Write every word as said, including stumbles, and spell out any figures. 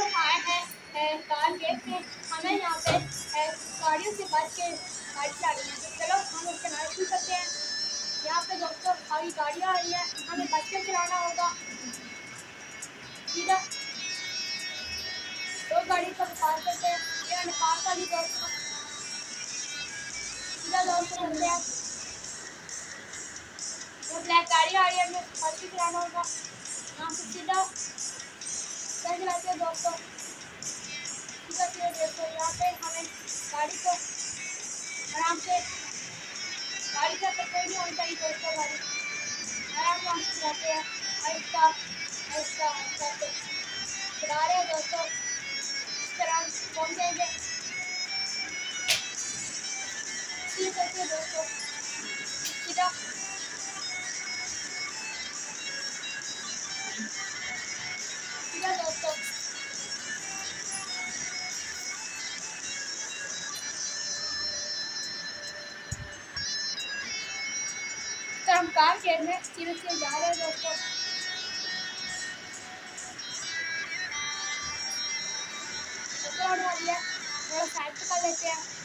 लोग आए हैं कार गेट पे, हमें यहाँ पे गाड़ियों से बच के गाड़ी से आ रही है। तो चलो हम उसके नारे सुन सकते हैं। यहाँ पे दोस्तों हमारी गाड़ियाँ आ रही है, हमें बच कर चलाना होगा। सीधा दो गाड़ी पर पार करते हैं, मेरा निकाल का भी दोस्तों सीधा दोस्त चलते हैं। जो ब्लैक गाड़ी आ रही है हमें बच के चलाना होगा। यहाँ से सीधा चल जाते हैं दोस्तों, सीधा सीधा दोस्तों यहाँ पे हमें गाड़ी को आराम से गाड़ी का टक्कर नहीं होना चाहिए दोस्तों, गाड़ी आराम आराम से चलाते हैं। आहिस्ता आहिस्ता आहिस्ता से चला रहे हैं दोस्तों, इस तरह पहुँच जाएंगे। सीधे चलते हैं दोस्तों, सीधा दोस्तों तो हम कार गेट में सीधे सीधे जा रहे हैं दोस्तों। तो हमारी है थोड़ा साइड कर लेते हैं।